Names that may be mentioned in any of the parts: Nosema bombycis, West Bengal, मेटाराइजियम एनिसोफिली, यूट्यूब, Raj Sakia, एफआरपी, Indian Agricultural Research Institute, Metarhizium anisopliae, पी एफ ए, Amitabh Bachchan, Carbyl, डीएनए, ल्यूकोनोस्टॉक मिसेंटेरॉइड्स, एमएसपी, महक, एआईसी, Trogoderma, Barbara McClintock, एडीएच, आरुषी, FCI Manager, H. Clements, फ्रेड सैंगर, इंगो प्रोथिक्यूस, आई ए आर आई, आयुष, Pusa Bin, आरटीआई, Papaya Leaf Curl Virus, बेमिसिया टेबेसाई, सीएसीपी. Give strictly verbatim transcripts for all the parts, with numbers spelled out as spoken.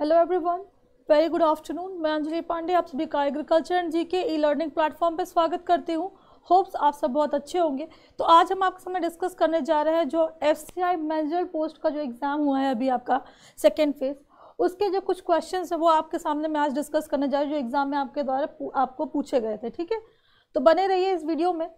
Hello everyone, very good afternoon. मैं अंजलि पांडे आप सभी का agriculture and GK e learning platform पर स्वागत करती हूँ। होप्स आप सब बहुत अच्छे होंगे। तो आज हम आपके सामने डिस्कस करने जा रहे हैं जो एफसीआई मैनेजर पोस्ट का जो एग्ज़ाम हुआ है अभी आपका सेकेंड फेज, उसके जो कुछ क्वेश्चंस है वो आपके सामने मैं आज डिस्कस करने जा रही हूँ जो एग्ज़ाम में आपके द्वारा आपको पूछे गए थे। ठीक है, तो बने रहिए इस वीडियो में।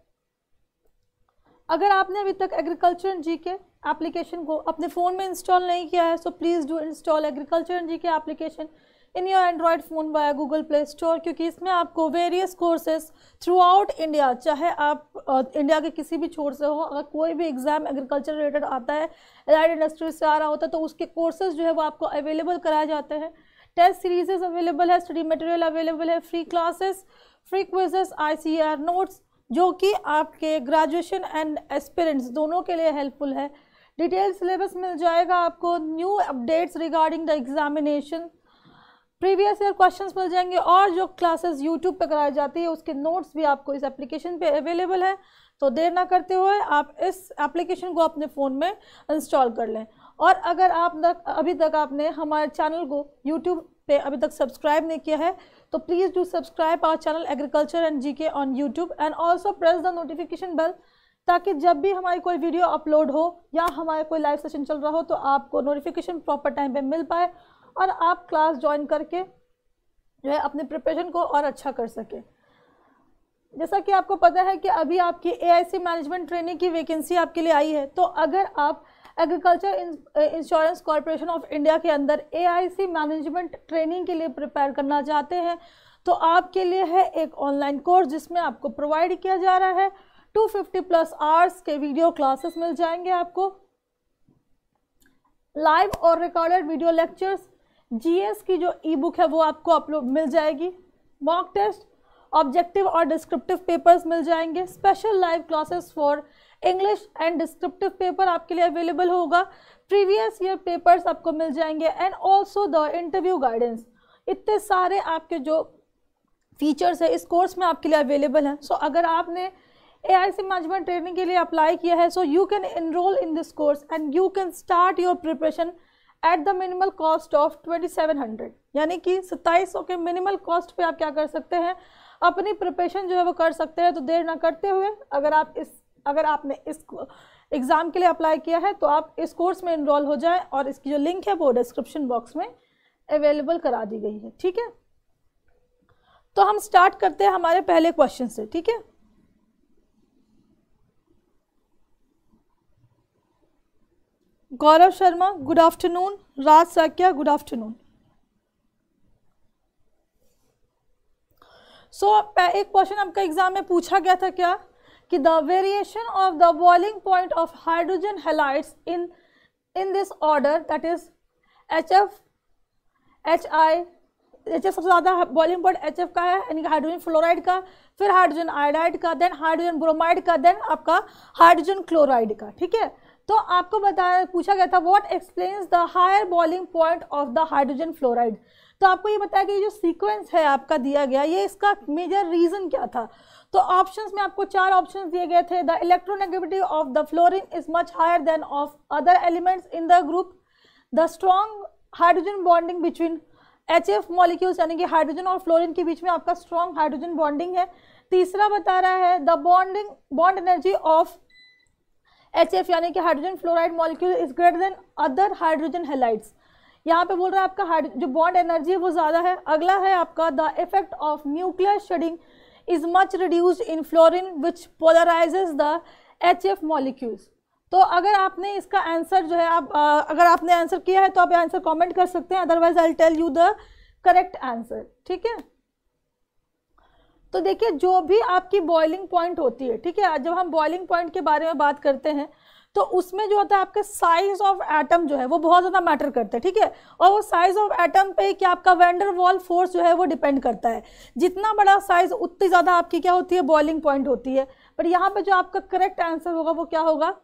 अगर आपने अभी तक एग्रीकल्चर एंड जीके एप्लीकेशन को अपने फ़ोन में इंस्टॉल नहीं किया है so please do install agriculture and GK application in your Android phone via Google Play Store, क्योंकि इसमें आपको various courses throughout India, चाहे आप इंडिया के किसी भी छोर से हो, अगर कोई भी एग्ज़ाम एग्रीकल्चर रिलेटेड आता है, एलाइड इंडस्ट्री से आ रहा होता है, तो उसके कोर्सेज जो है वो आपको अवेलेबल कराए जाते हैं। टेस्ट सीरीजेज अवेलेबल है, स्टडी मटेरियल अवेलेबल है, free classes, free quizzes, I C R notes जो कि आपके ग्रेजुएशन एंड एक्सपीरियंस दोनों के लिए हेल्पफुल है। डिटेल सिलेबस मिल जाएगा आपको, new updates regarding the examination, previous year questions मिल जाएंगे, और जो क्लासेस यूट्यूब पर कराई जाती है उसके नोट्स भी आपको इस एप्लीकेशन पे अवेलेबल है। तो देर ना करते हुए आप इस एप्लीकेशन को अपने फ़ोन में इंस्टॉल कर लें। और अगर आप तक अभी तक आपने हमारे चैनल को यूट्यूब पे अभी तक सब्सक्राइब नहीं किया है तो please do subscribe our channel agriculture and GK on यूट्यूब and also press the notification bell, ताकि जब भी हमारी कोई वीडियो अपलोड हो या हमारा कोई लाइव सेशन चल रहा हो तो आपको नोटिफिकेशन प्रॉपर टाइम पे मिल पाए और आप क्लास ज्वाइन करके जो है अपने प्रिपरेशन को और अच्छा कर सकें। जैसा कि आपको पता है कि अभी आपकी एआईसी मैनेजमेंट ट्रेनिंग की वैकेंसी आपके लिए आई है, तो अगर आप agriculture insurance corporation of India के अंदर एआईसी मैनेजमेंट ट्रेनिंग के लिए प्रिपेयर करना चाहते हैं तो आपके लिए है एक ऑनलाइन कोर्स जिसमें आपको प्रोवाइड किया जा रहा है दो सौ पचास प्लस आवर्स के वीडियो क्लासेस मिल जाएंगे आपको, लाइव और रिकॉर्डेड वीडियो लेक्चर्स, जीएस की जो ई बुक है वो आपको अपलोड मिल जाएगी, मॉक टेस्ट, ऑब्जेक्टिव और डिस्क्रिप्टिव पेपर्स मिल जाएंगे, special live classes for English and descriptive paper आपके लिए अवेलेबल होगा, प्रीवियस ईयर पेपर्स आपको मिल जाएंगे and also the interview guidance. इतने सारे आपके जो फीचर्स है इस कोर्स में आपके लिए अवेलेबल हैं। सो so, अगर आपने A I C management training के लिए अप्लाई किया है so you can enrol in this course and you can start your preparation at the minimal cost of twenty seven hundred, यानी कि सत्ताईस सौ के मिनिमल कॉस्ट पे आप क्या कर सकते हैं, अपनी प्रिपरेशन जो है वो कर सकते हैं। तो देर ना करते हुए अगर आप इस अगर आपने इस एग्ज़ाम के लिए अप्लाई किया है तो आप इस कोर्स में इनरोल हो जाए, और इसकी जो लिंक है वो डिस्क्रिप्शन बॉक्स में अवेलेबल करा दी गई है। ठीक है, तो हम स्टार्ट करते हैं हमारे पहले क्वेश्चन से। ठीक है, Gaurav Sharma good afternoon, Raj Saikia good afternoon. So एक क्वेश्चन आपका एग्जाम में पूछा गया था क्या कि the variation of the boiling point of hydrogen halides in in this order, that is H F H I H F सबसे ज़्यादा बॉइलिंग पॉइंट एच एफ का है, यानी कि हाइड्रोजन फ्लोराइड का, फिर हाइड्रोजन आयोडाइड का, देन हाइड्रोजन ब्रोमाइड का, देन आपका हाइड्रोजन क्लोराइड का। ठीक है, तो आपको बताया पूछा गया था what explains the higher boiling point of the hydrogen fluoride. तो आपको ये बताया कि जो सीक्वेंस है आपका दिया गया, ये इसका मेजर रीज़न क्या था। तो ऑप्शंस में आपको चार ऑप्शंस दिए गए थे, the electronegativity of the fluorine is much higher than of other elements in the group, the strong hydrogen bonding between H F molecules, यानी कि हाइड्रोजन और फ्लोरीन के बीच में आपका स्ट्रॉन्ग हाइड्रोजन बॉन्डिंग है। तीसरा बता रहा है the bonding bond energy of H F, यानी कि hydrogen fluoride molecule is greater than other hydrogen halides. यहाँ पे बोल रहा है आपका जो बॉन्ड एनर्जी है वो ज़्यादा है। अगला है आपका the effect of nuclear shading is much reduced in fluorine which polarises the H F molecules. तो अगर आपने इसका आंसर जो है आप आ, अगर आपने आंसर किया है तो आप आंसर कॉमेंट कर सकते हैं, otherwise I will tell you the correct answer. ठीक है, तो देखिए जो भी आपकी बॉइलिंग पॉइंट होती है, ठीक है, जब हम बॉइलिंग पॉइंट के बारे में बात करते हैं तो उसमें जो होता है आपके साइज ऑफ एटम जो है वो बहुत ज़्यादा मैटर करता है। ठीक है, और वो साइज ऑफ एटम पे क्या आपका वेंडर वॉल फोर्स जो है वो डिपेंड करता है, जितना बड़ा साइज उतनी ज़्यादा आपकी क्या होती है बॉइलिंग पॉइंट होती है। पर यहाँ पर जो आपका करेक्ट आंसर होगा वो क्या होगा,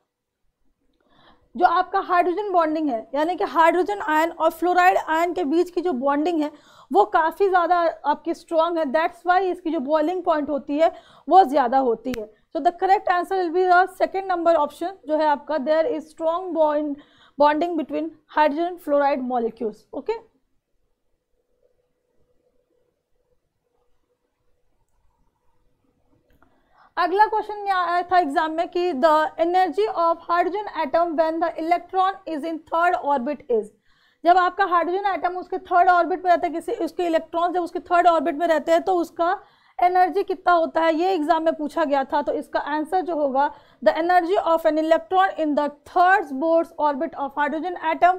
जो आपका हाइड्रोजन बॉन्डिंग है, यानी कि हाइड्रोजन आयन और फ्लोराइड आयन के बीच की जो बॉन्डिंग है वो काफ़ी ज़्यादा आपकी स्ट्रॉन्ग है, दैट्स वाई इसकी जो बॉइलिंग पॉइंट होती है वो ज़्यादा होती है। So the correct answer will be the second number option जो है आपका, there is strong bond bonding between hydrogen fluoride molecules. Okay, अगला क्वेश्चन आया था एग्जाम में कि the energy of hydrogen atom when the electron is in third orbit is, जब आपका हाइड्रोजन एटम उसके थर्ड ऑर्बिट में रहता है, किसी उसके इलेक्ट्रॉन जब उसके थर्ड ऑर्बिट में रहते हैं तो उसका एनर्जी कितना होता है, ये एग्जाम में पूछा गया था। तो इसका आंसर जो होगा, the energy of an electron in the third Bohr orbit of hydrogen atom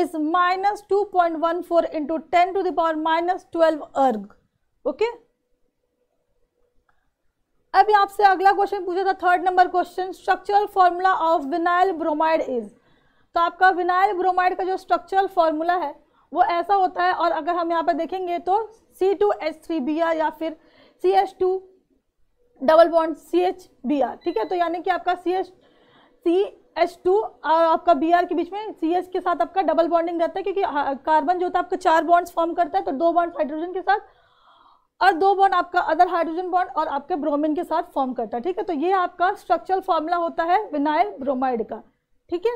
is minus two point one four into ten to the power minus twelve erg. Okay, अभी आपसे अगला क्वेश्चन पूछा था, third number question, structural formula of vinyl bromide is. तो आपका vinyl bromide का जो structural formula है वो ऐसा होता है, और अगर हम यहाँ पर देखेंगे तो C two H three B R या फिर C H two double bond C H B R, ठीक है। तो यानी कि आपका C H C H two और आपका बी आर के बीच में सी एच के साथ आपका डबल बॉन्डिंग रहता है, क्योंकि कार्बन जो होता है आपका चार बॉन्ड्स फॉर्म करता है, तो दो बॉन्ड हाइड्रोजन के साथ और दो बॉन्ड आपका अदर हाइड्रोजन बॉन्ड और आपके ब्रोमीन के साथ फॉर्म करता है, ठीक है। तो ये आपका स्ट्रक्चरल फॉर्मूला होता है विनाइल ब्रोमाइड का, ठीक है।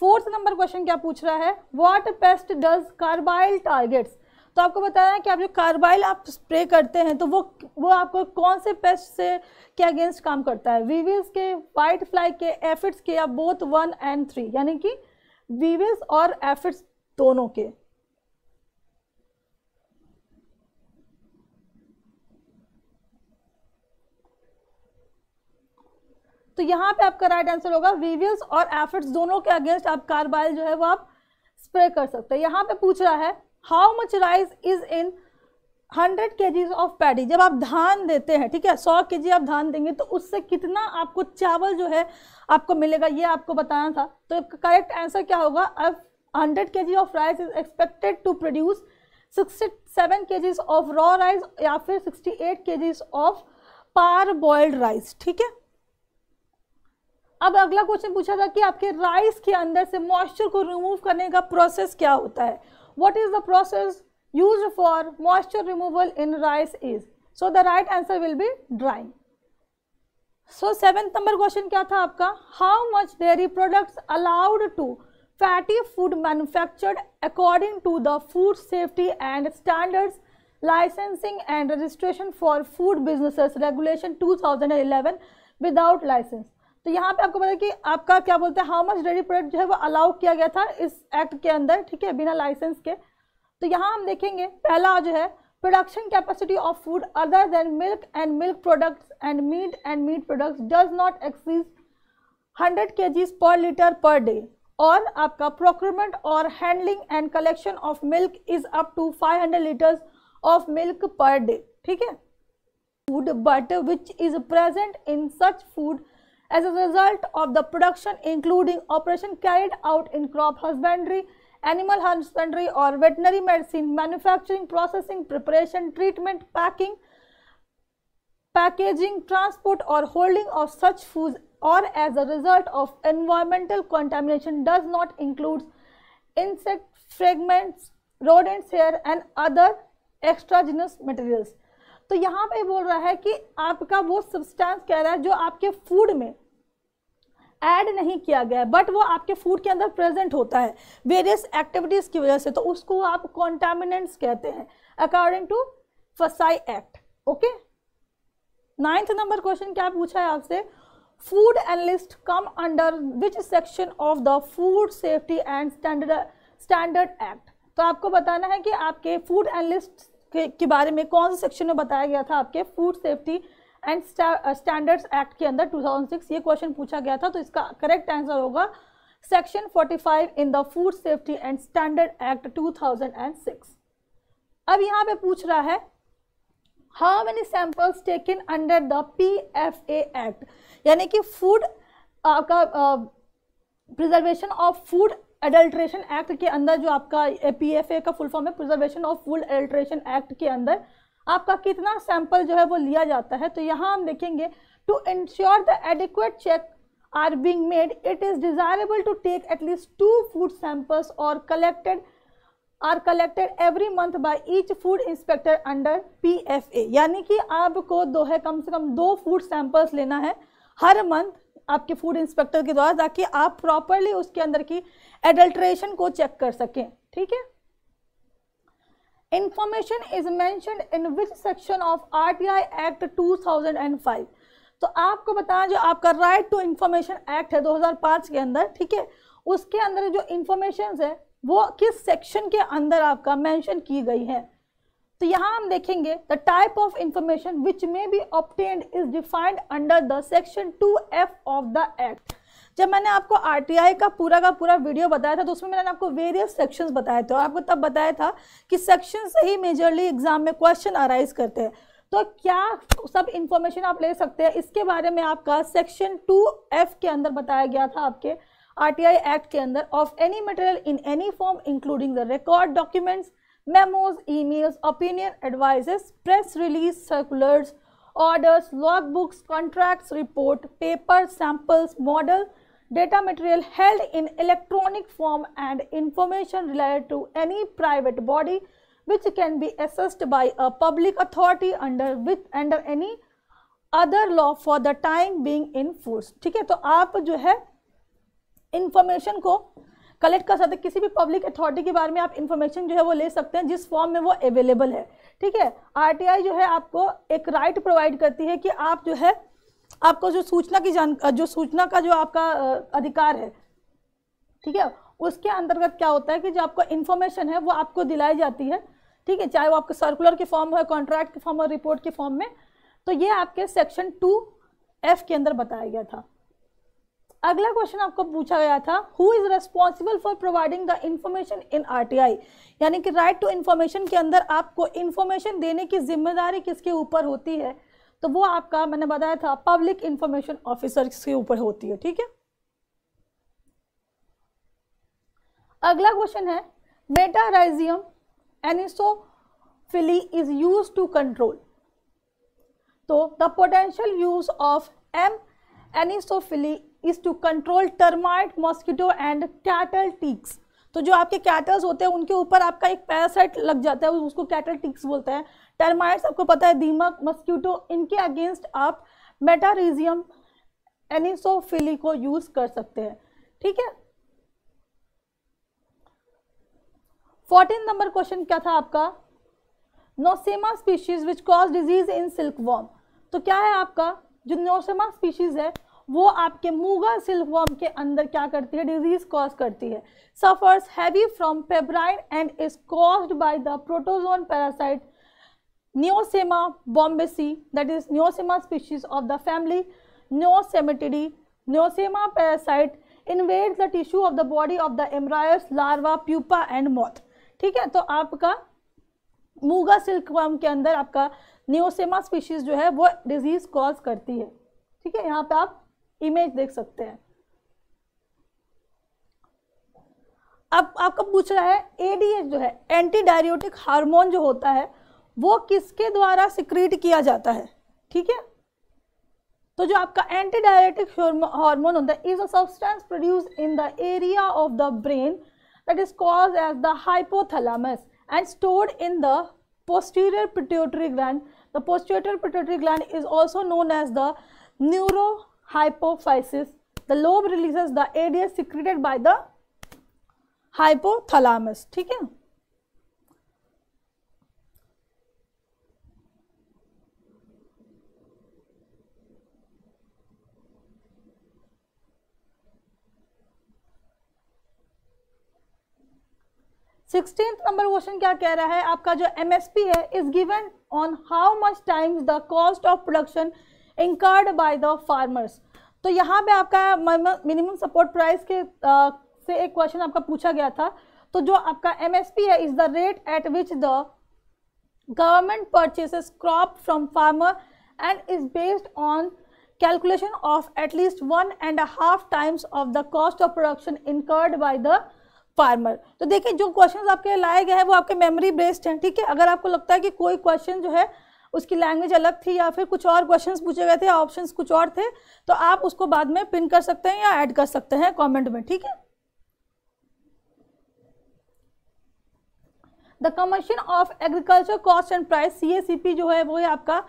फोर्थ नंबर क्वेश्चन क्या पूछ रहा है, what pest does carbaryl targets. तो आपको बताया है कि आप जो कार्बाइल आप स्प्रे करते हैं तो वो वो आपको कौन से पेस्ट से के अगेंस्ट काम करता है, वीविल्स के, वाइट फ्लाई के, एफिड्स के, या बोथ वन एंड थ्री, यानी कि वीविल्स और एफिड्स दोनों के। तो यहाँ पे आपका राइट आंसर होगा वीविल्स और एफिड्स दोनों के अगेंस्ट आप कार्बाइल जो है वो आप स्प्रे कर सकते हैं। यहाँ पे पूछ रहा है how much rice is in hundred kgs of paddy. जब आप धान देते हैं, ठीक है, सौ केजी आप धान देंगे तो उससे कितना आपको चावल जो है आपको मिलेगा, ये आपको बताना था। तो करेक्ट आंसर क्या होगा, अब hundred kg of rice is expected to produce sixty seven kgs of raw rice या फिर sixty eight kgs of parboiled rice, ठीक है। अब अगला क्वेश्चन पूछा था कि आपके राइस के अंदर से मॉइस्चर को रिमूव करने का प्रोसेस क्या होता है, what is the process used for moisture removal in rice is, so the right answer will be drying. So seventh number question क्या था आपका, how much dairy products allowed to fatty food manufactured according to the food safety and standards licensing and registration for food businesses regulation two thousand eleven without licence. तो यहाँ पे आपको पता है कि आपका क्या बोलते हैं हाउ मच डेयरी प्रोडक्ट जो है वो अलाउ किया गया था इस एक्ट के अंदर, ठीक है, बिना लाइसेंस के। तो यहाँ हम देखेंगे पहला जो है production capacity of food other than milk and milk products and meat and meat products does not exceed hundred KGs per litre per day, और आपका प्रोक्योरमेंट और handling and collection of milk is up to five hundred litres of milk पर day, ठीक है। Food but which is present in such food as a result of the production including operation carried out in crop husbandry, animal husbandry or veterinary medicine, manufacturing, processing, preparation, treatment, packing, packaging, transport or holding of such foods, or as a result of environmental contamination does not include insect fragments, rodents hair and other extraneous materials। तो यहाँ पे बोल रहा है कि आपका वो substance कह रहा है जो आपके फूड में ऐड नहीं किया गया है बट वो आपके फूड के अंदर प्रेजेंट होता है वेरियस एक्टिविटीज की वजह से, तो उसको आप कॉन्टामिनेंट्स कहते हैं according to FSSAI act. Okay, ninth number question क्या पूछा है आपसे, food analyst come under which section of the food safety and standard standard act. तो आपको बताना है कि आपके फूड एनालिस्ट के, के बारे में कौन से सेक्शन में बताया गया था आपके food safety and standards act के अंदर टू थाउजेंड सिक्स, ये क्वेश्चन पूछा गया था। तो इसका करेक्ट आंसर होगा section forty five in the food safety and standard act two thousand six. अब यहाँ पे पूछ रहा है how many samples taken under the पी एफ ए act, यानी कि फूड का preservation of food adulteration act के अंदर जो आपका पी एफ ए का फुल फॉर्म है preservation of food adulteration act के अंदर आपका कितना सैंपल जो है वो लिया जाता है। तो यहाँ हम देखेंगे to ensure the adequate check are being made it is desirable to take at least two food samples और collected are collected every month by each food inspector under पी एफ ए, यानी कि आपको दो है कम से कम दो फूड सैंपल्स लेना है हर मंथ आपके फूड इंस्पेक्टर के द्वारा, ताकि आप प्रॉपरली उसके अंदर की एडल्ट्रेशन को चेक कर सकें, ठीक है। Information is mentioned in which section of आरटीआई act two thousand five. तो आपको बताया जो आपका राइट टू इंफॉर्मेशन एक्ट है दो हज़ार पाँच के अंदर, ठीक है, उसके अंदर जो इंफॉर्मेशन है वो किस सेक्शन के अंदर आपका मेंशन की गई है। तो यहाँ हम देखेंगे the type of information which may be obtained is defined under the section two F of the act. जब मैंने आपको आरटीआई का पूरा का पूरा वीडियो बताया था तो उसमें मैंने आपको वेरियस सेक्शंस बताए थे और आपको तब बताया था कि सेक्शन से ही मेजरली एग्जाम में क्वेश्चन अराइज करते हैं। तो क्या सब इंफॉर्मेशन आप ले सकते हैं इसके बारे में आपका सेक्शन टू एफ के अंदर बताया गया था आपके आरटीआई एक्ट के अंदर। Of any material in any form including the record documents, memos, emails, opinion, advises, press release, circulars, orders, log books, contracts, report, paper, samples, model, data material held in electronic form and information related to any private body which can be accessed by a public authority under with under any other law for the time being in force. ठीक है, तो आप जो है information को collect कर सकते हैं, किसी भी पब्लिक अथॉरिटी के बारे में आप इन्फॉर्मेशन जो है वो ले सकते हैं जिस फॉर्म में वो अवेलेबल है। ठीक है, आरटीआई जो है आपको एक राइट प्रोवाइड करती है कि आप जो है आपको जो सूचना की जान जो सूचना का जो आपका अधिकार है, ठीक है, उसके अंतर्गत क्या होता है कि जो आपको इन्फॉर्मेशन है वो आपको दिलाई जाती है। ठीक है, चाहे वो आपके सर्कुलर के फॉर्म हो, कॉन्ट्रैक्ट के फॉर्म हो, रिपोर्ट के फॉर्म में। तो ये आपके सेक्शन टू एफ के अंदर बताया गया था। अगला क्वेश्चन आपको पूछा गया था who is responsible for providing the information in आरटीआई, यानी कि राइट टू इन्फॉर्मेशन के अंदर आपको इन्फॉर्मेशन देने की जिम्मेदारी किसके ऊपर होती है, तो वो आपका मैंने बताया था पब्लिक इन्फॉर्मेशन ऑफिसर के ऊपर होती है। ठीक है, अगला क्वेश्चन है मेटाराइजियम एनिसोफिली is use to control. तो the potential use of M anisopliae is to control termite, mosquito and cattle ticks. तो जो आपके कैटल्स होते हैं उनके ऊपर आपका एक पैरासाइट लग जाता है, उसको कैटल टिक्स बोलते हैं। टर्माइट्स आपको पता है, दीमक, मॉस्किटो, इनके अगेंस्ट आप मेटारिजियम एनिसोफिली को यूज कर सकते हैं। ठीक है, फोर्टीन नंबर क्वेश्चन क्या था आपका, nosema species which cause disease in silkworm. तो क्या है आपका जो नोसेमा स्पीशीज है वो आपके मूगा सिल्कवॉर्म के अंदर क्या करती है, डिजीज कॉज करती है। Suffers heavy from pebrine and is caused by the protozoan parasite न्योसेमा bombycis, that is न्योसेमा species of the family न्योसेमेटिडी। न्योसेमा parasite invades the tissue of the body of the embryos, larva, pupa and moth. ठीक है, तो आपका Muga silkworm के अंदर आपका न्योसेमा species जो है वो डिजीज कॉज करती है। ठीक है, यहाँ पे आप इमेज देख सकते हैं। अब आपका पूछ रहा है एडीएच जो है एंटी डायरियोटिक हार्मोन जो होता है वो किसके द्वारा सिक्रीट किया जाता है। ठीक है, तो जो आपका एंटी डायरियोटिक हार्मोन होता है is a substance produce in the area of the brain that is cause as the hypothalamus and stored in the posterior pituitary gland. The posterior pituitary gland is also known as the neurohypophysis. The lobe releases the A D H secreted by the hypothalamus. ठीक है, sixteenth number question क्या कह रहा है आपका जो एमएसपी है is given on how much times the cost of production incurred by the farmers. तो यहाँ पे आपका मिनिमम सपोर्ट प्राइस के आ, से एक क्वेश्चन आपका पूछा गया था। तो जो आपका एमएसपी है is the rate at which the government purchases crop from farmer and is based on calculation of at least one and half times of the cost of production incurred by the farmer. तो देखिए जो questions आपके लाए गए हैं वो आपके memory based हैं। ठीक है, अगर आपको लगता है कि कोई क्वेश्चन जो है उसकी लैंग्वेज अलग थी या फिर कुछ और क्वेश्चंस पूछे गए थे, ऑप्शंस कुछ और थे, तो आप उसको बाद में पिन कर सकते हैं या ऐड कर सकते हैं कमेंट में। ठीक है, the commission of agriculture cost and price सीएसीपी जो है वो है आपका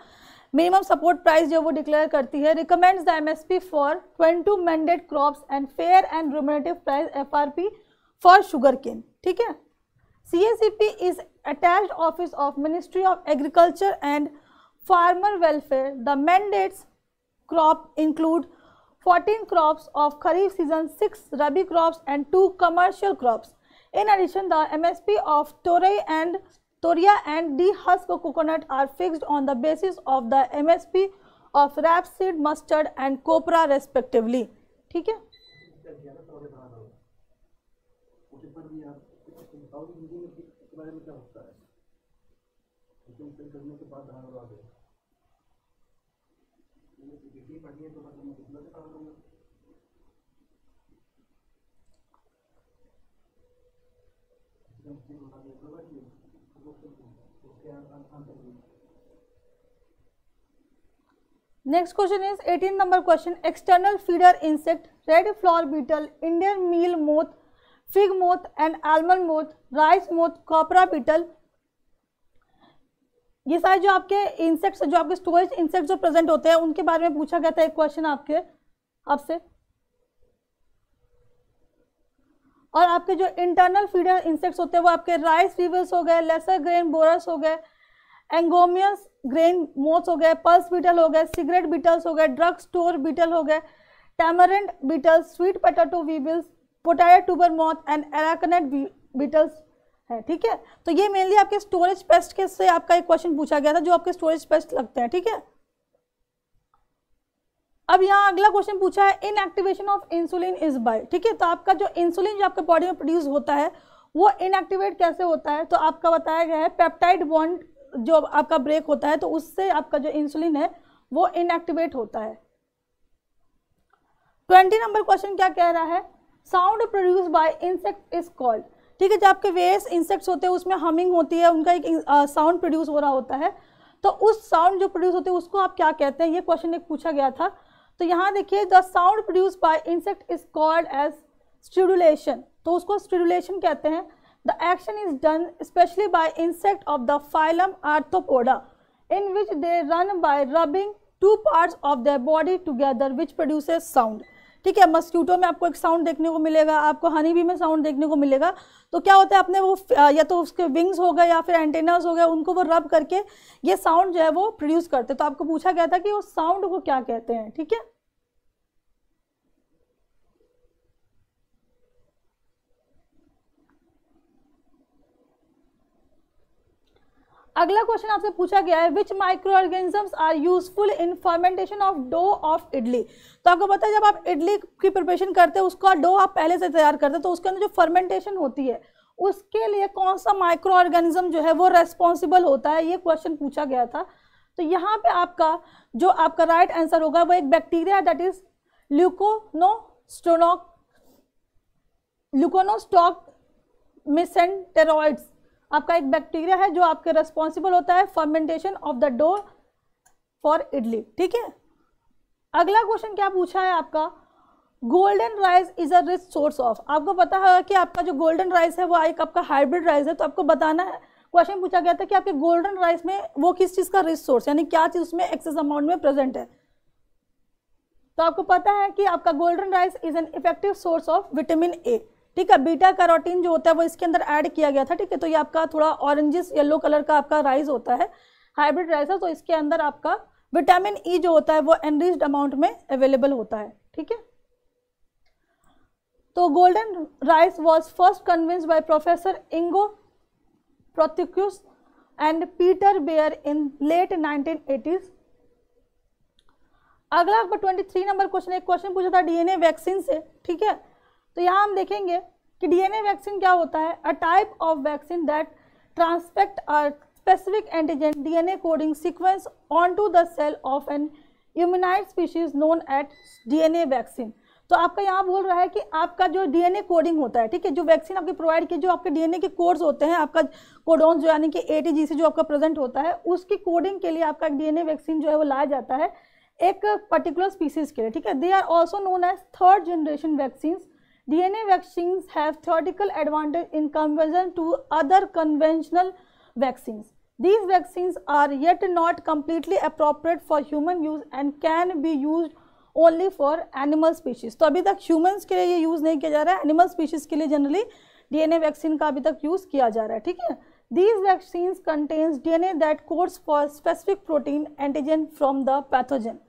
मिनिमम सपोर्ट प्राइस जो वो डिक्लेयर करती है। Recommends the एमएसपी for twenty two mandate crops and fair and remunerative price एफआरपी for sugar cane. ठीक है, C A C P is attached office of ministry of agriculture and farmer welfare. The mandates crop include fourteen crops of Kharif season, six Rabi crops and two commercial crops. In addition, the M S P of Toray and Toria and de-husked coconut are fixed on the basis of the M S P of rapeseed, mustard and copra respectively. ठीक है, next question is अठारह number question. External feeder insect red flour beetle, Indian meal moth, fig moth and almond moth, rice moth, copra beetle, ये सारे जो आपके insects जो आपके storage insect जो प्रेजेंट होते हैं उनके बारे में पूछा गया था एक क्वेश्चन आपके आपसे. और आपके जो इंटरनल फीडर इंसेक्ट्स होते हैं वो आपके राइस वीवल्स हो गए, लेसर ग्रेन बोरस हो गए, एंगोमियस ग्रेन मोथ्स हो गए, पल्स बीटल हो गए, सिगरेट बीटल्स हो गए, ड्रग स्टोर बीटल हो गए, tamarind beetles, sweet potato weevils, potato tuber moth and arecanut beetles है. ठीक है, तो ये मेनली आपके स्टोरेज पेस्ट के से आपका एक क्वेश्चन पूछा गया था जो आपके स्टोरेज पेस्ट लगते हैं. ठीक है, थीके? अब यहाँ अगला क्वेश्चन पूछा है inactivation of insulin is by. ठीक है, तो आपका जो इंसुलिन जो आपके बॉडी में प्रोड्यूस होता है वो इनएक्टिवेट कैसे होता है, तो आपका बताया गया है पेप्टाइड बॉन्ड जो आपका ब्रेक होता है तो उससे आपका जो इंसुलिन है वो इनएक्टिवेट होता है. ट्वेंटी नंबर क्वेश्चन क्या कह रहा है, sound produce by insect is called. ठीक है, जो आपके वेरियस इंसेक्ट्स होते हैं उसमें हमिंग होती है, उनका एक साउंड प्रोड्यूस हो रहा होता है, तो उस साउंड जो प्रोड्यूस होते हैं उसको आप क्या कहते हैं, ये क्वेश्चन एक पूछा गया था. तो यहाँ देखिए the sound produce by insect is called as stridulation, तो उसको स्ट्रिडुलेशन कहते हैं. The action is done especially by insect of the phylum Arthropoda, in which they run by rubbing two parts of their body together, which produces sound. ठीक है, mosquito में आपको एक sound देखने को मिलेगा, आपको हनी बी में साउंड देखने को मिलेगा. तो क्या होता है, आपने वो या तो उसके विंग्स हो गए या फिर एंटेनास हो गए, उनको वो रब करके ये साउंड जो है वो प्रोड्यूस करते हैं. तो आपको पूछा गया था कि उस साउंड को क्या कहते हैं. ठीक है, अगला क्वेश्चन आपसे पूछा गया है which micro organisms are useful in fermentation of dough of idli. तो आपको पता है जब आप इडली की प्रिपरेशन करते हैं उसका डो आप पहले से तैयार करते हैं, तो उसके अंदर जो फर्मेंटेशन होती है उसके लिए कौन सा माइक्रो ऑर्गेनिज्म जो है वो रेस्पॉन्सिबल होता है, ये क्वेश्चन पूछा गया था. तो यहाँ पे आपका जो आपका राइट right आंसर होगा वो एक bacteria that is leuconostoc ल्यूकोनोस्टॉक मिसेंटेरॉइड्स, आपका एक बैक्टीरिया है जो आपके रेस्पॉन्सिबल होता है fermentation of the dough for idli. ठीक है, अगला क्वेश्चन क्या पूछा है आपका, golden rice is a rich source of. आपको पता होगा कि आपका जो गोल्डन राइस है वो एक आपका हाइब्रिड राइस है, तो आपको बताना है. क्वेश्चन पूछा गया था कि आपके गोल्डन राइस में वो किस चीज़ का रिच सोर्स, यानी क्या चीज़ उसमें एक्सेस अमाउंट में प्रेजेंट है. तो आपको पता है कि आपका golden rice is an effective source of vitamin A. ठीक है, बीटा कैरोटीन जो होता है वो इसके अंदर ऐड किया गया था. ठीक है, तो ये आपका थोड़ा ऑरेंजिस येलो कलर का आपका राइस होता है, हाइब्रिड राइस है, तो इसके अंदर आपका विटामिन ई e जो होता है वो एनरिच्ड अमाउंट में अवेलेबल होता है. ठीक है, तो golden rice was first convinced by professor इंगो प्रोथिक्यूस and Peter Beyer in late nineteen eighties. अगला आपका ट्वेंटी थ्री नंबर क्वेश्चन, एक क्वेश्चन पूछा था डीएनए वैक्सीन से. ठीक है, तो यहाँ हम देखेंगे कि डीएनए वैक्सीन क्या होता है, a type of vaccine that transfect a specific antigen डीएनए coding sequence onto the cell of an immunised species known at डीएनए vaccine. तो आपका यहाँ बोल रहा है कि आपका जो डीएनए कोडिंग होता है, ठीक है, जो वैक्सीन आपकी प्रोवाइड की, जो आपके डीएनए के कोड्स होते हैं, आपका कोडोन जो यानी कि एटीजी से जो आपका प्रेजेंट होता है उसकी कोडिंग के लिए आपका डीएनए वैक्सीन जो है वो लाया जाता है एक पर्टिकुलर स्पीसीज के लिए. ठीक है, they are also known as third generation vaccine. D N A vaccines have theoretical advantage in comparison to other conventional vaccines. These vaccines are yet not completely appropriate for human use and can be used only for animal species. तो अभी तक humans के लिए ये use नहीं किया जा रहा है, animal species के लिए generally D N A vaccine का अभी तक use किया जा रहा है. ठीक है, These vaccines contains D N A that codes for specific protein antigen from the pathogen.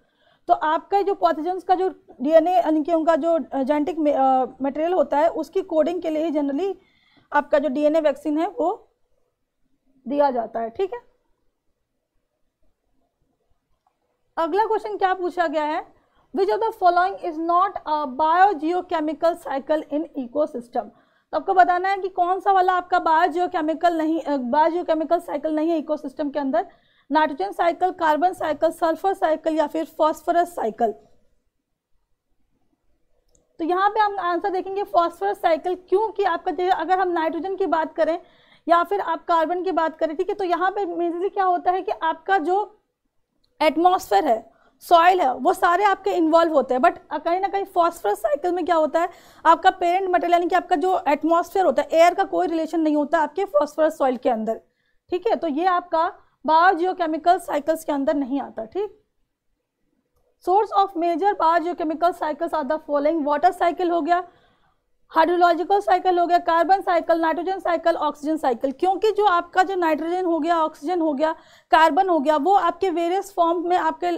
तो आपका जो पैथोजेंस का जो डीएनए यानी कि उनका जो जेनेटिक मटेरियल होता है उसकी कोडिंग के लिए ही जनरली आपका जो डीएनए वैक्सीन है वो दिया जाता है। ठीक है, अगला क्वेश्चन क्या पूछा गया है, which of the following is not a biogeochemical cycle in ecosystem. तो आपको बताना है कि कौन सा वाला आपका बायोजियोकेमिकल नहीं बायोजियोकेमिकल साइकिल नहीं है इकोसिस्टम के अंदर। Nitrogen cycle, carbon cycle, sulphur cycle या फिर फॉस्फोरस साइकिल। तो यहाँ पे हम आंसर देखेंगे फॉस्फोरस साइकिल, क्योंकि आपका अगर हम नाइट्रोजन की बात करें या फिर आप कार्बन की बात करें, ठीक है, तो यहाँ पे मेनली क्या होता है कि आपका जो एटमॉस्फेयर है, सॉइल है, वो सारे आपके इन्वॉल्व होते हैं। बट कहीं ना कहीं फॉस्फोरस साइकिल में क्या होता है, आपका पेरेंट मटेरियल यानी कि आपका जो एटमॉस्फेयर होता है, एयर का कोई रिलेशन नहीं होता आपके फॉस्फोरस सॉइल के अंदर। ठीक है, तो ये आपका बायोजियोकेमिकल साइकिल्स के अंदर नहीं आता। ठीक, source of major biogeochemical cycles are the following. Water cycle हो गया, हाइड्रोलॉजिकल साइकिल हो गया, carbon cycle, nitrogen cycle, oxygen cycle. क्योंकि जो आपका जो नाइट्रोजन हो गया, ऑक्सीजन हो गया, कार्बन हो गया, वो आपके वेरियस फॉर्म में आपके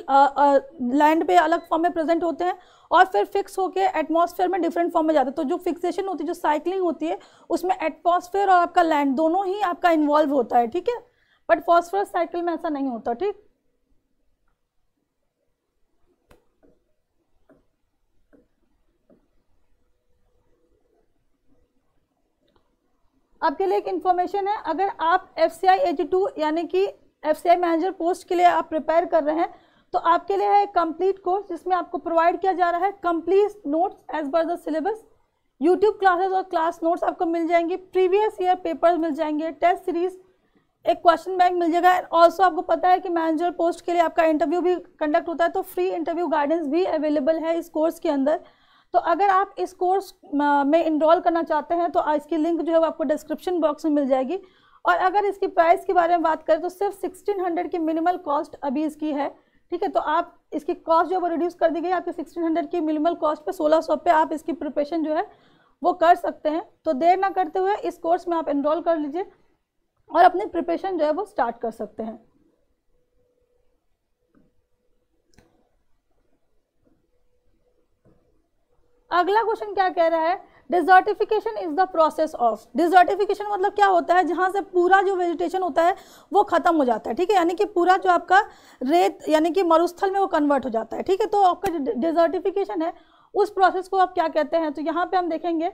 लैंड पे अलग फॉर्म में प्रेजेंट होते हैं और फिर फिक्स होकर एटमॉस्फेयर में डिफरेंट फॉर्म में जाते हैं। तो जो फिक्सेशन होती है, जो साइकिलिंग होती है, उसमें एटमॉस्फेयर और आपका लैंड दोनों ही आपका इन्वॉल्व होता है। ठीक है, बट फॉस्फोरस साइकिल में ऐसा नहीं होता। ठीक, आपके लिए एक इन्फॉर्मेशन है, अगर आप एफ सी आई एजी टू यानी कि F C I manager post के लिए आप प्रिपेयर कर रहे हैं, तो आपके लिए है कंप्लीट कोर्स जिसमें आपको प्रोवाइड किया जा रहा है complete notes as per the syllabus. यूट्यूब classes और क्लास नोट्स आपको मिल जाएंगी, प्रीवियस ईयर पेपर्स मिल जाएंगे, टेस्ट सीरीज, एक क्वेश्चन बैंक मिल जाएगा। एंड ऑल्सो आपको पता है कि मैनेजर पोस्ट के लिए आपका इंटरव्यू भी कंडक्ट होता है, तो फ्री इंटरव्यू गाइडेंस भी अवेलेबल है इस कोर्स के अंदर। तो अगर आप इस कोर्स में इनरोल करना चाहते हैं तो इसकी लिंक जो है वो आपको डिस्क्रिप्शन बॉक्स में मिल जाएगी। और अगर इसकी प्राइस के बारे में बात करें तो सिर्फ सिक्सटीन हंड्रेड की मिनिमल कॉस्ट अभी इसकी है। ठीक है, तो आप इसकी कॉस्ट जो है वो रिड्यूस कर दी गई, आपकी सिक्सटीन हंड्रेड की मिनिमल कॉस्ट पर सोलह सौ पे आप इसकी प्रिपरेशन जो है वो कर सकते हैं। तो देर ना करते हुए इस कोर्स में आप इनरोल कर लीजिए और अपनी प्रिपरेशन जो है वो स्टार्ट कर सकते हैं। अगला क्वेश्चन क्या कह रहा है, desertification is the process of. Desertification मतलब क्या होता है, जहाँ से पूरा जो वेजिटेशन होता है वो खत्म हो जाता है। ठीक है, यानी कि पूरा जो आपका रेत यानी कि मरुस्थल में वो कन्वर्ट हो जाता है। ठीक है, तो आपका जो डिजर्टिफिकेशन है उस प्रोसेस को आप क्या कहते हैं, तो यहाँ पे हम देखेंगे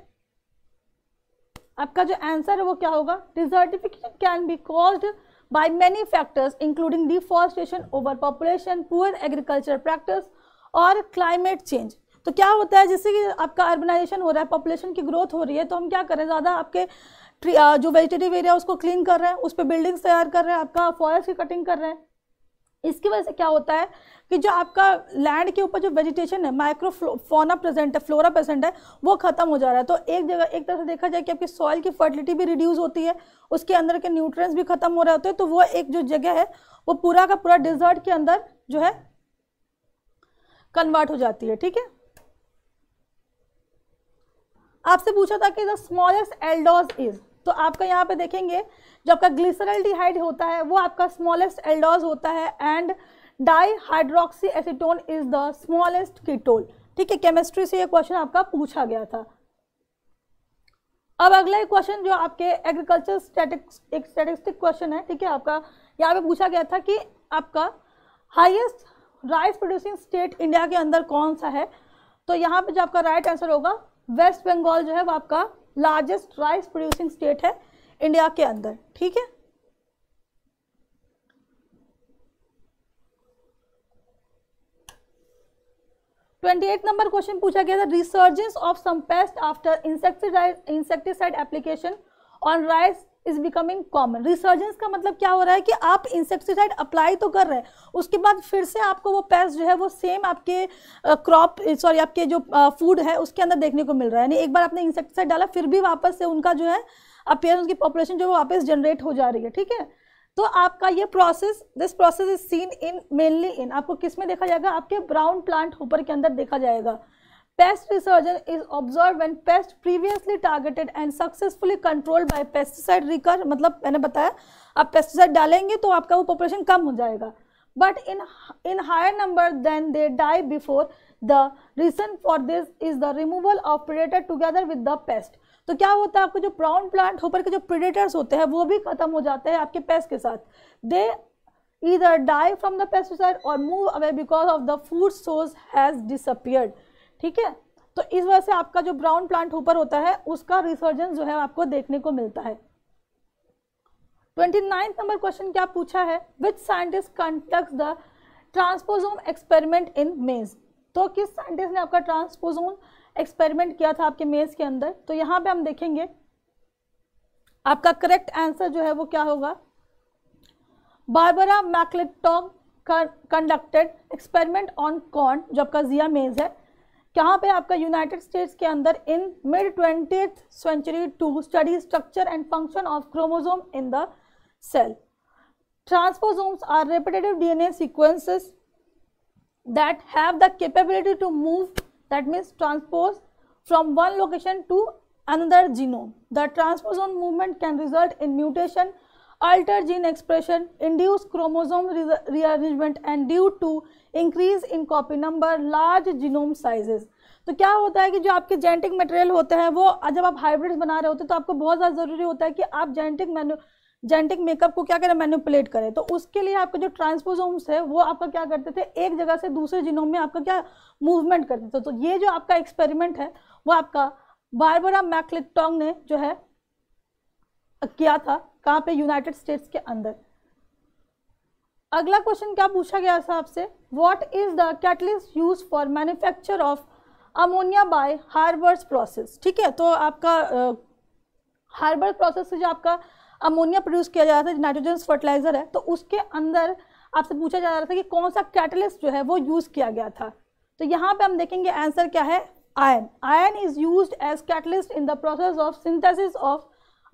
आपका जो आंसर है वो क्या होगा, desertification can be caused by many factors including deforestation, over population, poor agriculture practice और क्लाइमेट चेंज। तो क्या होता है, जैसे कि आपका अर्बनाइजेशन हो रहा है, पॉपुलेशन की ग्रोथ हो रही है, तो हम क्या करें, ज़्यादा आपके ट्री जो वेजिटेटिव एरिया उसको क्लीन कर रहे हैं, उस पर बिल्डिंग्स तैयार कर रहे हैं, आपका फॉरेस्ट की कटिंग कर रहे हैं। इसकी वजह से क्या होता है कि जो आपका लैंड के ऊपर जो वेजिटेशन है, माइक्रो फौना प्रेजेंट है, फ्लोरा प्रेजेंट है, वो खत्म हो जा रहा है। तो एक जगह एक तरह से देखा जाए कि आपकी सॉइल की फर्टिलिटी भी रिड्यूस होती है, उसके अंदर के न्यूट्रिएंट्स भी खत्म हो रहे होते हैं, तो वो एक जो जगह है वो पूरा का पूरा डिजर्ट के अंदर जो है कन्वर्ट हो जाती है। ठीक है, आपसे पूछा था कि द स्मॉलेस्ट एल्डोज इज, तो आपका यहाँ पे देखेंगे जो आपका ग्लिसरॉल्डिहाइड होता है वो आपका स्मॉलेस्ट एल्डोज होता है and dihydroxyacetone is the smallest ketol. ठीक है, केमिस्ट्री से ये क्वेश्चन आपका पूछा गया था। अब अगला एक क्वेश्चन जो आपके एग्रीकल्चर स्टैटिक्स एक स्टैटिस्टिक क्वेश्चन है। ठीक है, आपका यहाँ पे पूछा गया था कि आपका highest rice producing state India के अंदर कौन सा है, तो यहाँ पे जो आपका राइट आंसर होगा वेस्ट बंगाल जो है वो आपका लार्जेस्ट राइस प्रोड्यूसिंग स्टेट है इंडिया के अंदर। ठीक है, अट्ठाईस नंबर क्वेश्चन पूछा गया था, resurgence of some pest after insecticide insecticide application on rice is becoming common. Resurgence का मतलब क्या हो रहा है कि आप इंसेक्टिसाइड अप्लाई तो कर रहे हैं, उसके बाद फिर से आपको वो पेस्ट जो है वो सेम आपके क्रॉप सॉरी आपके जो फूड है उसके अंदर देखने को मिल रहा है। यानी एक बार आपने इंसेक्टिसाइड डाला फिर भी वापस से उनका जो है अपीयरेंस की पॉपुलेशन जो है वापस जनरेट हो जा रही है। ठीक है, तो आपका ये process this process is seen in mainly in आपको किस में देखा जाएगा, आपके ब्राउन प्लांट होपर के अंदर देखा जाएगा। Pest resurgence is observed when pest previously targeted and successfully controlled by pesticide recur, मतलब मैंने बताया आप pesticide डालेंगे तो आपका वो population कम हो जाएगा, but in in higher number than they die before. The reason for this is the removal of predator together with the pest. तो क्या होता है, आपको जो प्राउन प्लांट होपर के जो प्रेडेटर्स होते हैं वो भी खत्म हो जाते हैं आपके पेस्ट के साथ. They either die from the pesticide और move away because of the food source has disappeared. ठीक है, तो इस वजह से आपका जो ब्राउन प्लांट ऊपर होता है उसका रिसर्जेंस जो है आपको देखने को मिलता है. उनतीसवां नंबर क्वेश्चन क्या पूछा है, which scientist conducts the transposon experiment in maize. तो किस साइंटिस्ट ने आपका ट्रांसपोजोम एक्सपेरिमेंट किया था आपके मेज के अंदर. तो यहाँ पे हम देखेंगे आपका करेक्ट आंसर जो है वो क्या होगा, Barbara McClintock conducted experiment on corn, जो आपका जिया मेज है. यहाँ पे आपका यूनाइटेड स्टेट्स के अंदर in mid twentieth century to study structure and function of chromosome in the cell. ट्रांसपोजोम्स are repetitive डीएनए sequences that have the capability to move, that means transpose from one location to another genome. The transposon movement can result in mutation, alter gene expression, induce chromosome rearrangement and due to increase in copy number, large genome sizes. तो क्या होता है कि जो आपके genetic material होते हैं वो जब आप हाइब्रिड्स बना रहे होते हैं तो आपको बहुत ज़्यादा ज़रूरी होता है कि आप जेनेटिक मैनु जेनेटिक मेकअप को क्या करें, मैनिपुलेट करें. तो उसके लिए आपके जो ट्रांसपोजोम्स है वो आपका क्या करते थे, एक जगह से दूसरे जीनोम में आपका क्या मूवमेंट करते थे. तो ये जो आपका एक्सपेरिमेंट है वो आपका बारबरा मैक्लिंटॉक ने जो है किया था, कहाँ पे, यूनाइटेड स्टेट्स के अंदर. अगला क्वेश्चन क्या पूछा गया था आपसे, what is the catalyst use for manufacture of ammonia by Haber's process. ठीक है, तो आपका हार्बर्स प्रोसेस से जो आपका अमोनिया प्रोड्यूस किया जा रहा था, नाइट्रोजन फर्टिलाइजर है, तो उसके अंदर आपसे पूछा जा रहा था कि कौन सा कैटलिस्ट जो है वो यूज़ किया गया था. तो यहाँ पे हम देखेंगे आंसर क्या है, iron. Iron is used as catalyst in the process of synthesis of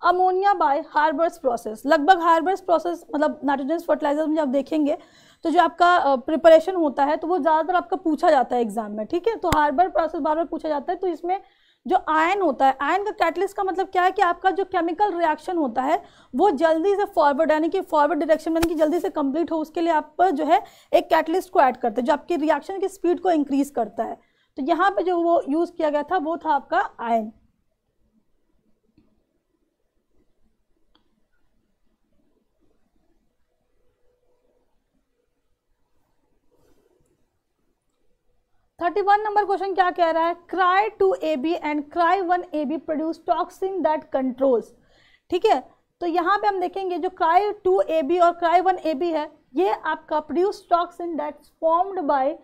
ammonia by Haber's process. लगभग हार्बर्स प्रोसेस मतलब नाइट्रोजन फर्टिलाइजर में जब देखेंगे तो जो आपका प्रिपरेशन होता है तो वो ज़्यादातर आपका पूछा जाता है एग्जाम में. ठीक है, तो हार्बर प्रोसेस बार बार पूछा जाता है. तो इसमें जो आयन होता है, आयन का कैटलिस्ट का मतलब क्या है कि आपका जो केमिकल रिएक्शन होता है वो जल्दी से फॉरवर्ड यानी कि फॉरवर्ड डायरेक्शन में यानी कि जल्दी से कंप्लीट हो, उसके लिए आप जो है एक कैटलिस्ट को ऐड करते हैं जो आपके रिएक्शन की स्पीड को इंक्रीज करता है. तो यहाँ पे जो वो यूज़ किया गया था वो था आपका आयन. इकतीसवां नंबर क्वेश्चन क्या कह रहा है, cry two A B and cry one A B produce toxin that controls. ठीक है, तो यहाँ पे हम देखेंगे जो क्राई टू ए बी और क्राई वन ए बी है ये आपका produce toxin that formed by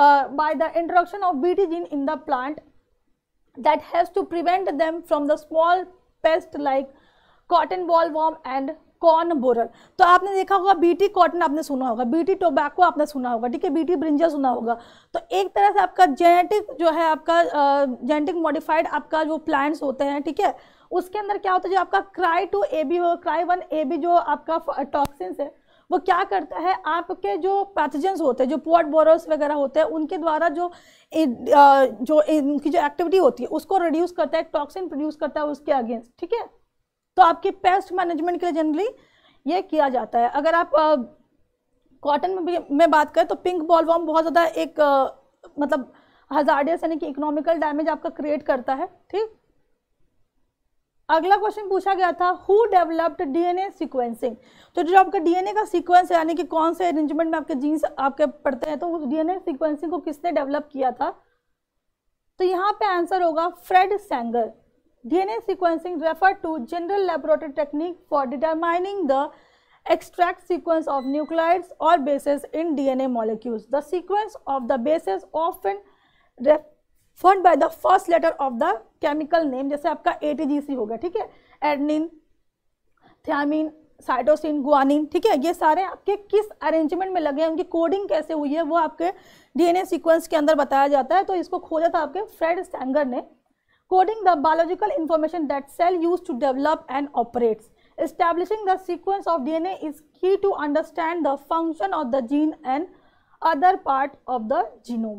by the introduction of BT gene in the plant that has to prevent them from the small pest like cotton boll worm and corn borer. तो आपने देखा होगा BT cotton आपने सुना होगा, BT tobacco आपने सुना होगा, ठीक है, बीटी ब्रिंजा सुना होगा. तो एक तरह से आपका जेनेटिक जो है आपका जेनेटिक मॉडिफाइड आपका जो प्लांट्स होते हैं, ठीक है, उसके अंदर क्या होता है जो आपका क्राई टू ए बी हो क्राई वन ए बी जो आपका टॉक्सिन्स है वो क्या करता है, आपके जो पैथोजेंस होते हैं जो पोर्ट बोरर्स वगैरह होते हैं उनके द्वारा जो जो उनकी जो एक्टिविटी होती है उसको रिड्यूस करता है, टॉक्सिन प्रोड्यूस करता है उसके अगेंस्ट. ठीक है, तो आपके पेस्ट मैनेजमेंट के लिए जनरली ये किया जाता है. अगर आप कॉटन में भी में बात करें तो पिंक बॉलवॉर्म बहुत ज़्यादा एक आ, मतलब हजार्डियस यानी कि इकोनॉमिकल डैमेज आपका क्रिएट करता है. ठीक, अगला क्वेश्चन पूछा गया था, हु डेवलप्ड डीएनए सीक्वेंसिंग. तो जो आपका डीएनए का सीक्वेंस है यानी कि कौन से अरेंजमेंट में आपके जीन्स आपके पड़ते हैं तो उस डीएनए सीक्वेंसिंग को किसने डेवलप किया था. तो यहाँ पे आंसर होगा फ्रेड सैंगर. D N A sequencing refer to general laboratory technique for determining the extract sequence of nucleides or bases in D N A molecules. The sequence of the bases often referred by the first letter of the chemical name, जैसे आपका A T G C होगा, ठीक है, adenine, thiamine, cytosine, guanine, ठीक है, ये सारे आपके किस अरेंजमेंट में लगे हैं, उनकी कोडिंग कैसे हुई है वो आपके D N A सीक्वेंस के अंदर बताया जाता है. तो इसको खोजा था आपके फ्रेड सैंगर ने. Coding the biological information that cell use to develop and operates. Establishing the sequence of D N A is key to understand the function of the gene and other part of the genome.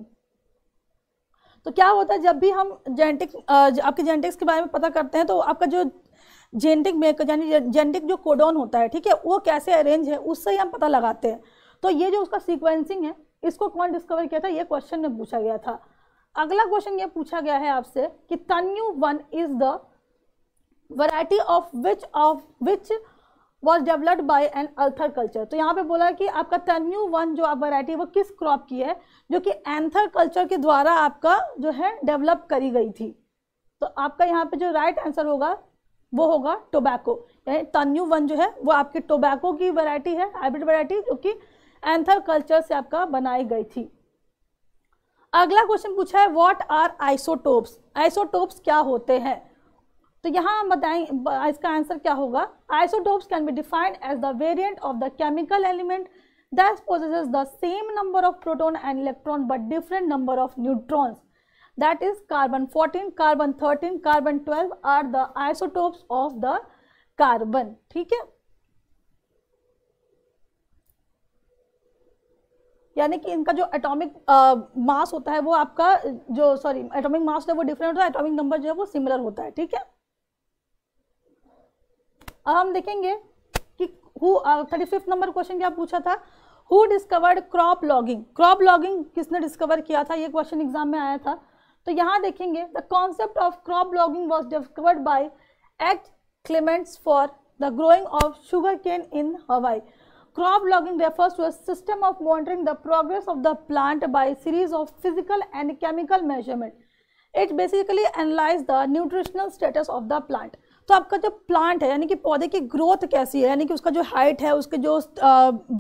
तो क्या होता है जब भी हम genetic आपके genetics के बारे में पता करते हैं तो आपका जो जेनेटिक मेक यानी जेनेटिक जो कोडॉन होता है, ठीक है, वो कैसे अरेंज है उससे ही हम पता लगाते हैं. तो ये जो उसका सीक्वेंसिंग है इसको कौन डिस्कवर किया था, ये क्वेश्चन में पूछा गया था। अगला क्वेश्चन ये पूछा गया है आपसे कि तन्यू one is the variety of which of which was developed by an anther culture. तो यहाँ पे बोला कि आपका तन्यू वन जो आप वैरायटी है वो किस क्रॉप की है जो कि एंथर कल्चर के द्वारा आपका जो है डेवलप करी गई थी। तो आपका यहाँ पे जो राइट आंसर होगा वो होगा टोबैको। तन्यू वन जो है वो आपकी टोबैको की वैरायटी है, हाइब्रिड वैरायटी जो कि एंथर कल्चर से आपका बनाई गई थी। अगला क्वेश्चन पूछा है व्हाट आर आइसोटोप्स, आइसोटोप्स क्या होते हैं। तो यहाँ हम बताएं इसका आंसर क्या होगा, isotopes can be defined as the variant of the chemical element that possesses the same number of proton and electron but different number of neutrons, that is carbon fourteen, carbon thirteen, carbon twelve are the isotopes of the carbon. ठीक है, यानी कि इनका जो atomic mass होता है वो आपका जो सॉरी एटॉमिक मास है वो डिफरेंट होता है, एटॉमिक नंबर जो है वो सिमिलर होता है। ठीक है, अब हम देखेंगे कि who thirty fifth number question क्या पूछा था, who discovered crop logging, crop logging किसने डिस्कवर किया था, ये क्वेश्चन एग्जाम में आया था। तो यहाँ देखेंगे the concept of crop logging was discovered by H Clements for the growing of sugar cane in Hawaii. Crop logging refers to a system of monitoring the progress of the plant by a series of physical and chemical measurement. It basically analyzes the nutritional status of the plant. तो आपका जो plant है यानी कि पौधे की growth कैसी है, यानी कि उसका जो height है, उसके जो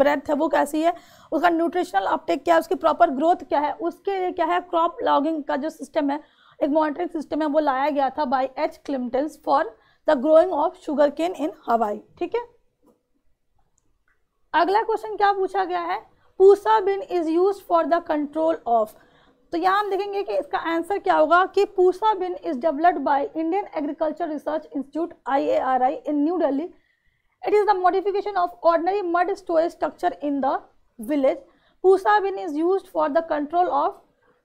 breadth है वो कैसी है, उसका nutritional uptake क्या है, उसकी proper growth क्या है, उसके लिए क्या है crop logging का जो system है, एक monitoring system है वो लाया गया था by H. Clements for the growing of sugarcane in Hawaii. ठीक है, अगला क्वेश्चन क्या पूछा गया है, Pusa bin is use for the control of. तो यहाँ हम देखेंगे कि इसका आंसर क्या होगा कि Pusa bin is developed by Indian agriculture research institute आई ए आर आई in new Delhi. It is the modification of ordinary mud storage structure in the village. Pusa bin is use for the control of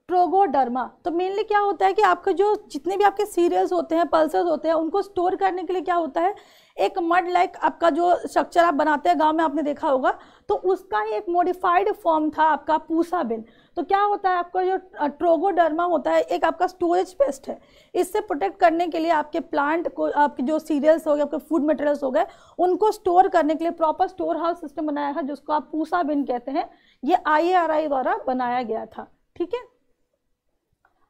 Trogoderma. तो mainly क्या होता है कि आपके जो जितने भी आपके सीरियल्स होते हैं, पल्सर्स होते हैं, उनको स्टोर करने के लिए क्या होता है, एक मड लाइक आपका जो स्ट्रक्चर आप बनाते हैं, गांव में आपने देखा होगा, तो उसका ही एक मॉडिफाइड फॉर्म था आपका पूसा बिन। तो क्या होता है, आपका जो ट्रोगोडर्मा होता है एक आपका स्टोरेज पेस्ट है, इससे प्रोटेक्ट करने के लिए आपके प्लांट को, आपके जो सीरियल्स हो गए, आपके फूड मटेरियल्स हो गए, उनको स्टोर करने के लिए प्रॉपर स्टोर हाउस सिस्टम बनाया था जिसको आप पूसा बिन कहते हैं। ये आई ए आर आई द्वारा बनाया गया था। ठीक है,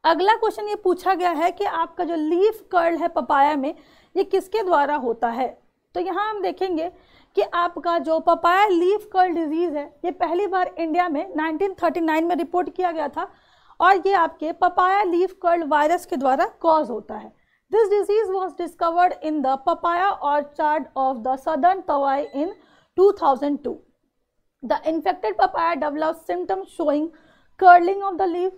अगला क्वेश्चन ये पूछा गया है कि आपका जो लीफ कर्ल है पपाया में ये किसके द्वारा होता है। तो यहाँ हम देखेंगे कि आपका जो पपाया लीफ कर्ल डिजीज़ है ये पहली बार इंडिया में नाइनटीन थर्टी नाइन में रिपोर्ट किया गया था और ये आपके पपाया लीफ कर्ल वायरस के द्वारा कॉज होता है। This disease was discovered in the papaya orchard of the southern Taiwan in two thousand two. The infected papaya develops symptoms showing curling of the leaf,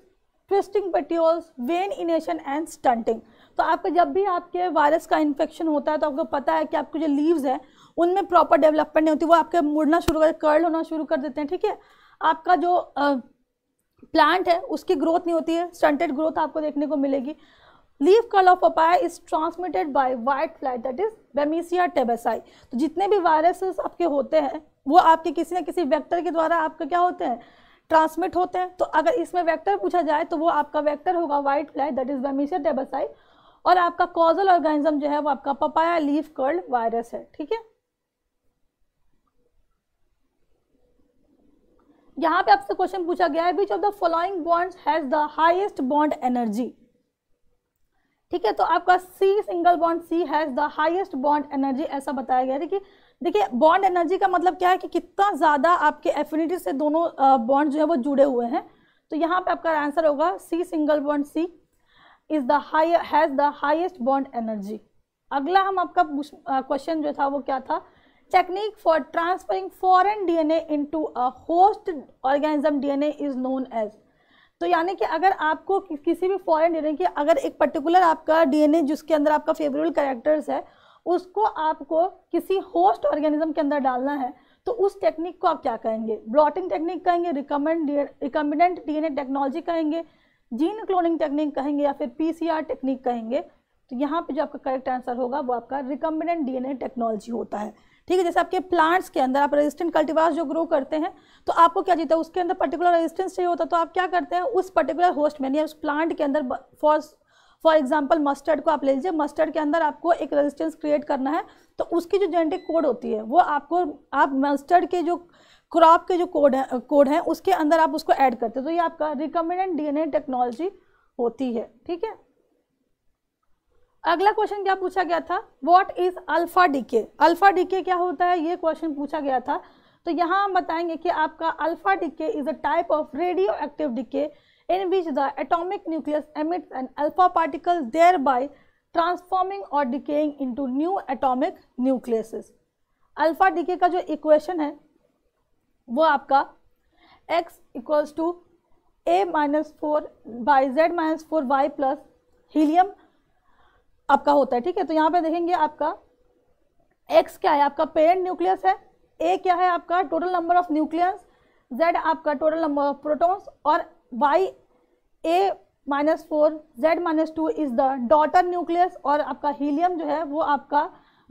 twisting petioles, when enation and stunting. तो आपको जब भी आपके virus का infection होता है तो आपको पता है कि आपके जो लीव्स हैं उनमें प्रॉपर डेवलपमेंट नहीं होती, वो आपके मुड़ना शुरू कर, कर्ल होना शुरू कर देते हैं। ठीक है, आपका जो आ, प्लांट है उसकी ग्रोथ नहीं होती है, स्टंटेड ग्रोथ आपको देखने को मिलेगी। Leaf curl of papaya is transmitted by white fly that is बेमिसिया टेबेसाई। तो जितने भी वायरसेस आपके होते हैं वो आपके किसी न किसी वेक्टर के द्वारा आपके क्या होते हैं, ट्रांसमिट होते हैं। तो अगर इसमें वेक्टर पूछा जाए तो वो आपका वेक्टर होगा white fly that is बेमिसिया टेबेसाई और आपका कॉजल ऑर्गेनिज्म जो है वो आपका पपाया लीफ कर्ल वायरस है। ठीक है, यहाँ पे आपसे क्वेश्चन पूछा गया है which of the following bonds has the highest bond energy. ठीक है, तो आपका C single bond C has the highest bond energy ऐसा बताया गया है कि देखिए बॉन्ड एनर्जी का मतलब क्या है कि कितना ज्यादा आपके एफिनिटी से दोनों बॉन्ड जो है वो जुड़े हुए हैं। तो यहाँ पे आपका आंसर होगा C single bond C is the high has the highest bond energy. अगला हम आपका क्वेश्चन जो था वो क्या था, technique for transferring foreign डीएनए into a host organism डीएनए is known as. तो यानी कि अगर आपको किसी भी फॉरेन डीएनए की अगर एक पर्टिकुलर आपका डीएनए जिसके अंदर आपका फेवरेबल कैरेक्टर्स है उसको आपको किसी होस्ट ऑर्गेनिज्म के अंदर डालना है तो उस टेक्निक को आप क्या कहेंगे, ब्लॉटिंग टेक्निक कहेंगे, रिकम्बिनेंट डीएनए टेक्नोलॉजी कहेंगे, जीन क्लोनिंग टेक्निक कहेंगे या फिर पीसीआर टेक्निक कहेंगे। तो यहाँ पे जो आपका करेक्ट आंसर होगा वो आपका रिकम्बिनेंट डीएनए टेक्नोलॉजी होता है। ठीक है, जैसे आपके प्लांट्स के अंदर आप रेजिस्टेंट कल्टीवार्स जो ग्रो करते हैं तो आपको क्या चाहिए, उसके अंदर पर्टिकुलर रेजिस्टेंस चाहिए होता है, तो आप क्या करते हैं उस पर्टिकुलर होस्ट में या उस प्लांट के अंदर, फॉर फॉर एग्जाम्पल मस्टर्ड को आप ले लीजिए, मस्टर्ड के अंदर आपको एक रेजिस्टेंस क्रिएट करना है तो उसकी जो जेनेटिक कोड होती है वो आपको, आप मस्टर्ड के जो क्रॉप के जो कोड है कोड है उसके अंदर आप उसको ऐड करते हैं, तो ये आपका रिकम्बिनेंट डीएनए टेक्नोलॉजी होती है। ठीक है, अगला क्वेश्चन क्या पूछा गया था, what is alpha decay, alpha decay क्या होता है, ये क्वेश्चन पूछा गया था। तो यहाँ हम बताएंगे कि आपका alpha decay is a type of radioactive decay in which the atomic nucleus emits an alpha particle thereby transforming or decaying into new atomic nucleuses। Alpha decay का जो इक्वेशन है वो आपका x equals to A minus four by Z minus four Y plus helium आपका होता है। ठीक है, तो यहाँ पे देखेंगे आपका x क्या है, आपका पेरेंट न्यूक्लियस है, a क्या है आपका total number of nucleus, z आपका टोटल नंबर ऑफ प्रोटॉन्स, और Y A minus four Z minus two is the daughter nucleus, और आपका हीलियम जो है वो आपका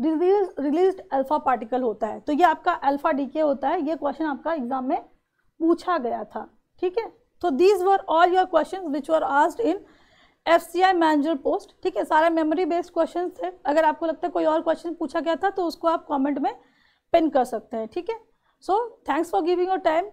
रिलीज रिलीज अल्फा पार्टिकल होता है। तो ये आपका अल्फा डीके होता है, ये क्वेश्चन आपका एग्जाम में पूछा गया था। ठीक है, तो these were all your question which were asked in F C I manager post. ठीक है, सारे मेमोरी बेस्ड क्वेश्चन थे, अगर आपको लगता है कोई और क्वेश्चन पूछा गया था तो उसको आप कॉमेंट में पिन कर सकते हैं। ठीक है, so thanks for giving your time.